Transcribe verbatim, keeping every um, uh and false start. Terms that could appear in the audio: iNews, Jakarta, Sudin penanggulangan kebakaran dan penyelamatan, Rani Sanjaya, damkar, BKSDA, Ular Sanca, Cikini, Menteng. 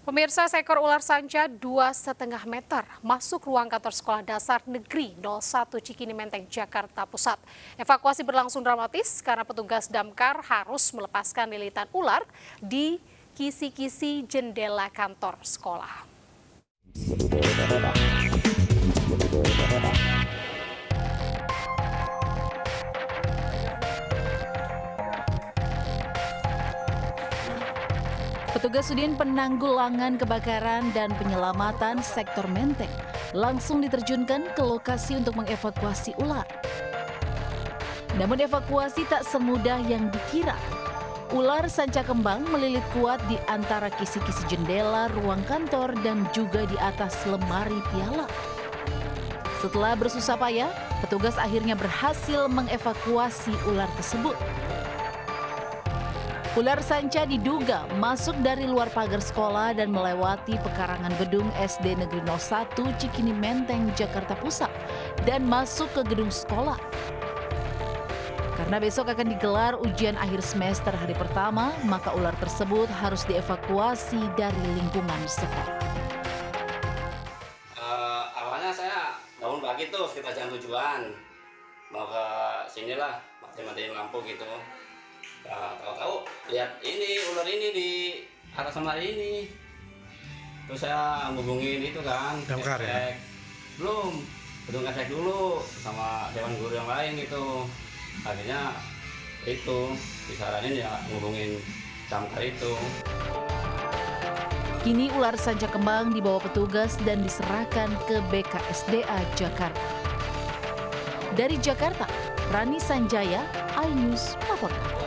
Pemirsa, seekor ular sanca dua koma lima meter masuk ruang kantor sekolah dasar Negeri nol satu Cikini Menteng, Jakarta Pusat. Evakuasi berlangsung dramatis karena petugas damkar harus melepaskan lilitan ular di kisi-kisi jendela kantor sekolah. Petugas Sudin Penanggulangan Kebakaran dan Penyelamatan Sektor Menteng langsung diterjunkan ke lokasi untuk mengevakuasi ular. Namun evakuasi tak semudah yang dikira. Ular sanca kembang melilit kuat di antara kisi-kisi jendela ruang kantor dan juga di atas lemari piala. Setelah bersusah payah, petugas akhirnya berhasil mengevakuasi ular tersebut. Ular sanca diduga masuk dari luar pagar sekolah dan melewati pekarangan gedung S D Negeri nol satu Cikini Menteng, Jakarta Pusat dan masuk ke gedung sekolah. Karena besok akan digelar ujian akhir semester hari pertama, maka ular tersebut harus dievakuasi dari lingkungan sekolah. Uh, awalnya saya bangun pagi tuh sekitar jam tujuan, mau ke sinilah mati-matiin lampu gitu. Nah, tahu-tahu lihat ini ular ini di atas lemari ini, terus saya ngubungin itu kan damkar ya, belum belum ngasih dulu sama dewan guru yang lain gitu, akhirnya itu disaranin ya ngubungin damkar itu. Kini ular sanca kembang dibawa petugas dan diserahkan ke B K S D A Jakarta. Dari Jakarta, Rani Sanjaya, iNews melaporkan.